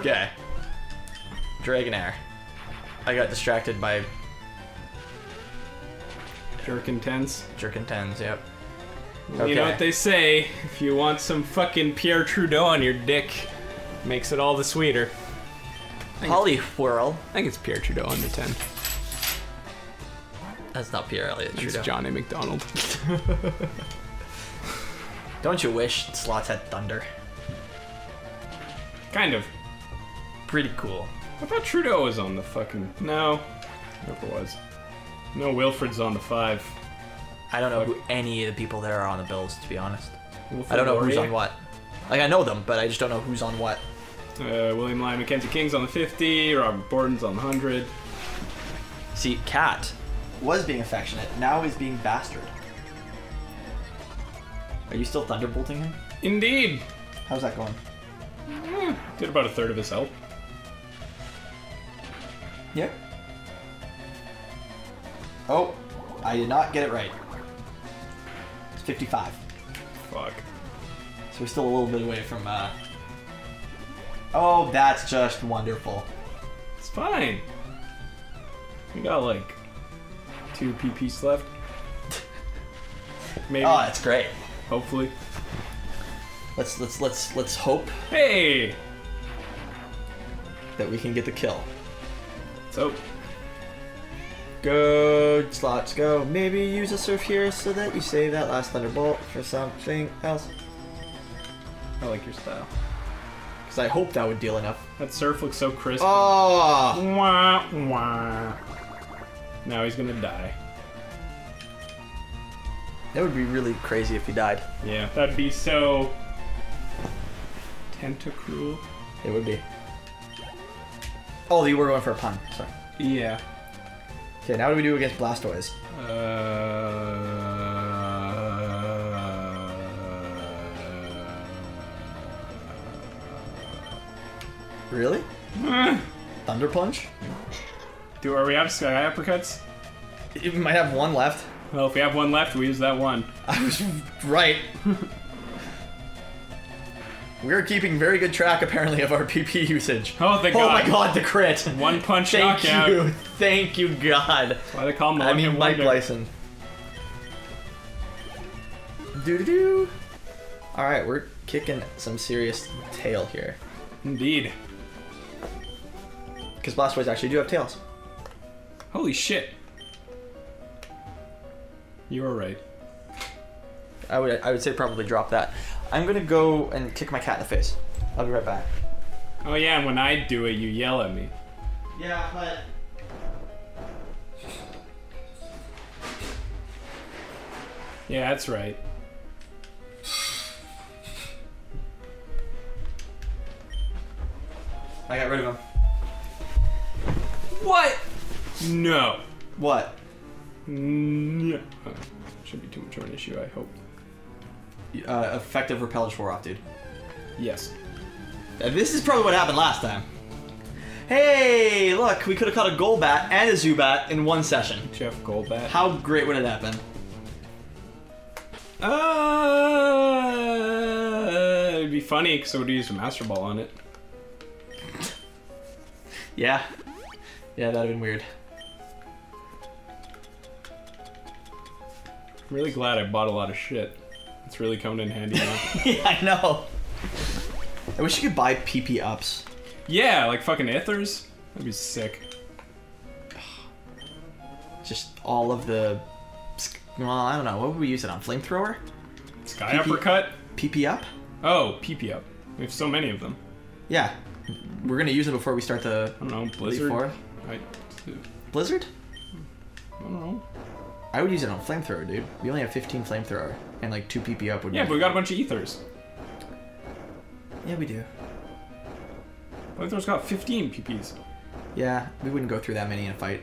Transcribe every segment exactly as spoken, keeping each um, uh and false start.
Okay. Dragonair. I got distracted by... Jerkin tens. Jerkin tens, yep. Okay. You know what they say, if you want some fucking Pierre Trudeau on your dick, makes it all the sweeter. Pollywhirl. I think it's Pierre Trudeau on the ten. That's not Pierre Elliott Trudeau. It's Johnny McDonald. Don't you wish slots had thunder? Kind of. Pretty cool. I thought Trudeau was on the fucking... No. Never was. No, Wilfred's on the five. I don't know who any of the people there are on the bills, to be honest. Wilfred I don't know Laurier. Who's on what. Like, I know them, but I just don't know who's on what. Uh, William Lyon Mackenzie King's on the fifty, Robert Borden's on the one hundred. See, Cat was being affectionate, now he's being bastard. Are you still thunderbolting him? Indeed! How's that going? Mm, did about a third of his health. Yep. Oh, I did not get it right. It's fifty-five. Fuck. So we're still a little bit away from, uh... Oh, that's just wonderful. It's fine. We got, like, two P Ps left. Maybe. Oh, that's great. Hopefully. Let's, let's, let's, let's hope... Hey! ...that we can get the kill. Let's hope. Go, slots, go. Maybe use a Surf here so that you save that last Thunderbolt for something else. I like your style. Because I hope that would deal enough. That Surf looks so crisp. Oh! Wah, wah. Now he's gonna die. That would be really crazy if he died. Yeah, that'd be so... Tentacruel? It would be. Oh, you were going for a pun. Sorry. Yeah. Okay, now what do we do against Blastoise? Uh, uh, really? Uh, Thunder Punch? Do are we have Sky Apricots? We might have one left. Well, if we have one left, we use that one. I was right. We're keeping very good track, apparently, of our P P usage. Oh, thank God. Oh, my God, the crit. One punch thank knockout. Thank you. Thank you, God. That's why they call him I mean, Mike Blyson. Doo-doo-doo. All right, we're kicking some serious tail here. Indeed. Because Blastoise actually do have tails. Holy shit. You were right. I would, I would say probably drop that. I'm gonna go and kick my cat in the face. I'll be right back. Oh yeah, and when I do it, you yell at me. Yeah, but... Yeah, that's right. I got rid of him. What? No. What? No. Oh, shouldn't be too much of an issue, I hope. Uh, effective repel Swore off, dude. Yes. Uh, this is probably what happened last time. Hey, look, we could have caught a Golbat and a Zubat in one session. Jeff Golbat. How great would it have been? Uh, it'd be funny because I would have used a Master Ball on it. Yeah. Yeah, that'd have been weird. I'm really glad I bought a lot of shit. It's really coming in handy now. Yeah, I know. I wish you could buy P P ups. Yeah, like fucking Aethers. That'd be sick. Just all of the... Well, I don't know. What would we use it on? Flamethrower? Sky Uppercut? P P up? Oh, P P up. We have so many of them. Yeah. We're going to use it before we start the... I don't know. Blizzard? I... Blizzard? I don't know. I would use it on Flamethrower, dude. We only have fifteen Flamethrower. And like two P P up would yeah, be... Yeah, but we got a bunch of Aethers. Yeah, we do. Aethers got fifteen P Ps. Yeah, we wouldn't go through that many in a fight.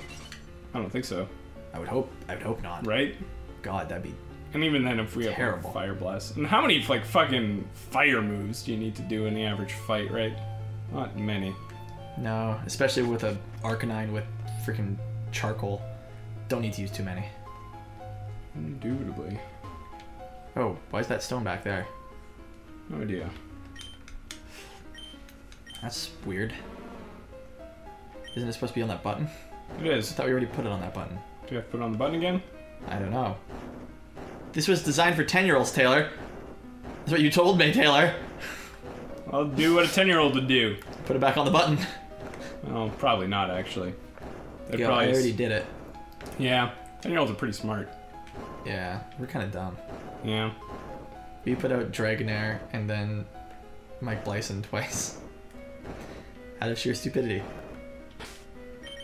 I don't think so. I would hope... I would hope not. Right? God, that'd be... And even then, if we terrible. Have like, Fire Blast... And how many, like, fucking fire moves do you need to do in the average fight, right? Not many. No, especially with a Arcanine with freaking Charcoal. Don't need to use too many. Indubitably. Oh, why is that stone back there? No idea. That's weird. Isn't it supposed to be on that button? It is. I thought we already put it on that button. Do we have to put it on the button again? I don't know. This was designed for ten-year-olds, Taylor. That's what you told me, Taylor. I'll do what a ten-year-old would do. Put it back on the button. Oh, probably not, actually. Yo, probably I already did it. Yeah. ten-year-olds are pretty smart. Yeah. We're kind of dumb. Yeah. We put out Dragonair and then Mike Blyson twice. Out of sheer stupidity.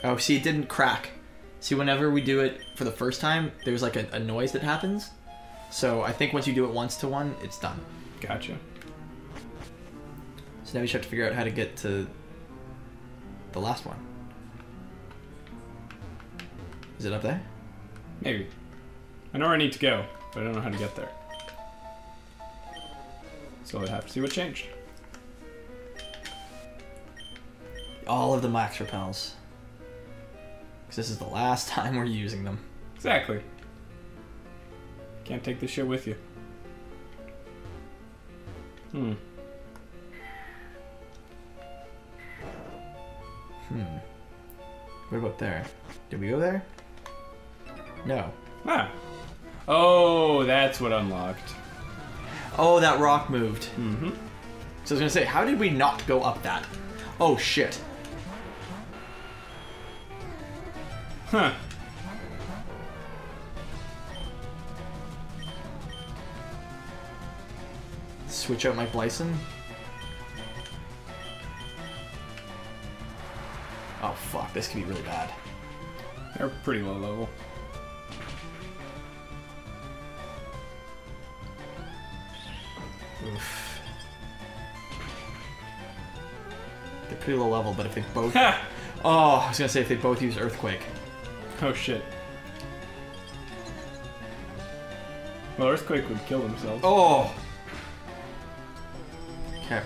Oh, see, it didn't crack. See, whenever we do it for the first time, there's like a, a noise that happens. So I think once you do it once to one, it's done. Gotcha. So now we just have to figure out how to get to the last one. Is it up there? Maybe. I know where I need to go, but I don't know how to get there. So I'd have to see what changed. All of the max repels. Because this is the last time we're using them. Exactly. Can't take this shit with you. Hmm. Hmm. What about there? Did we go there? No. Ah. Oh, that's what unlocked. Oh, that rock moved. Mm-hmm. So I was gonna say, how did we not go up that? Oh, shit. Huh. Switch out Mike Blyson? Oh, fuck. This could be really bad. They're pretty low level. Oof. They're pretty low level, but if they both... Ha! Oh, I was gonna say if they both use Earthquake. Oh, shit. Well, Earthquake would kill themselves. Oh! Okay.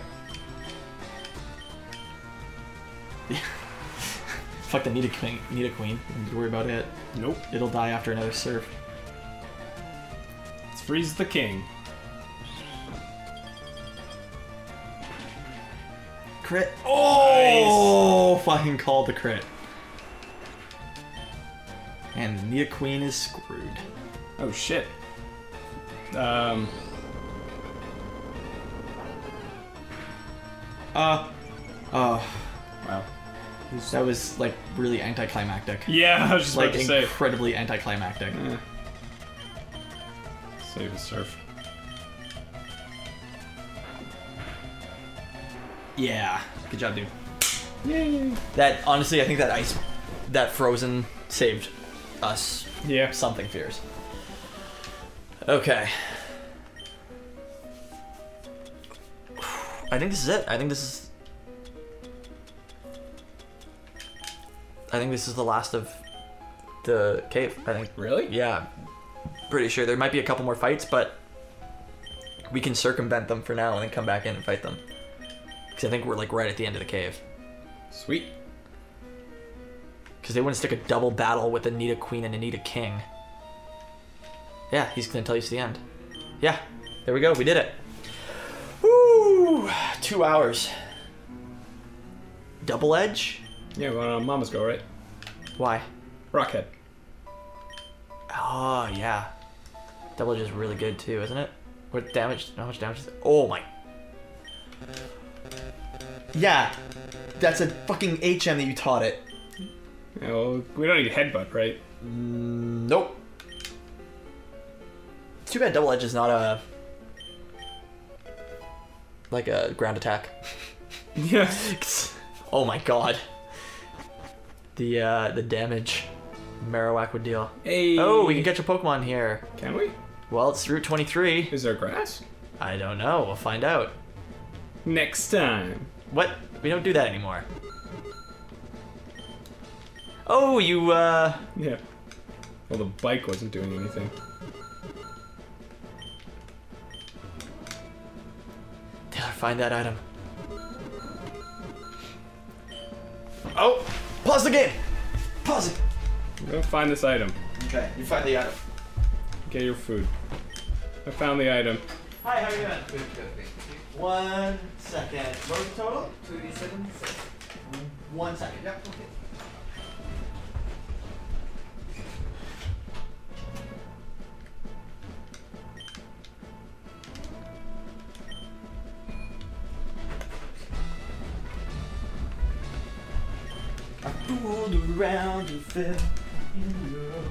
Fuck the Nidoqueen. Nidoqueen. Don't need to worry about it. Nope. It'll die after another surf. Let's freeze the king. Crit. Oh! Nice. Fucking called the crit. And Nidoqueen is screwed. Oh shit. Um. Uh. Oh. Wow. That was, like, really anticlimactic. Yeah, I was just like, about to say. Incredibly anticlimactic. Yeah. Save the surf. Yeah. Good job, dude. Yay. That, honestly, I think that ice, that frozen saved us. Yeah. Something fierce. Okay. I think this is it. I think this is... I think this is the last of the cave, I think. Really? Yeah. Pretty sure. There might be a couple more fights, but we can circumvent them for now and then come back in and fight them. Because I think we're, like, right at the end of the cave. Sweet. Because they wouldn't stick a double battle with Anita Queen and Anita King. Yeah, he's going to tell you it's the end. Yeah. There we go. We did it. Woo! Two hours. Double Edge? Yeah, we're on Mama's Go, right? Why? Rockhead. Oh, yeah. Double Edge is really good, too, isn't it? What damage? How much damage is it? Oh, my. Yeah. That's a fucking H M that you taught it. Yeah, well, we don't need Headbutt, right? Mm, nope. It's too bad Double Edge is not a... like a ground attack. Yeah. Oh, my God. The, uh, the damage Marowak would deal. Hey. Oh, we can catch a Pokemon here. Can we? Well, it's Route twenty-three. Is there grass? I don't know. We'll find out. Next time. What? We don't do that anymore. Oh, you, uh... yeah. Well, the bike wasn't doing anything. Taylor, find that item. Oh! Pause the game! Pause it! Go find this item. Okay, you find the item. Get your food. I found the item. Hi, how are you doing? Good, good, thank you. One second. What was the total? two eighty-seven. One second. Yep, okay. I fooled around and fell in love.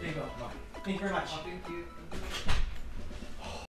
There you go. Thank you very much. Oh, thank you.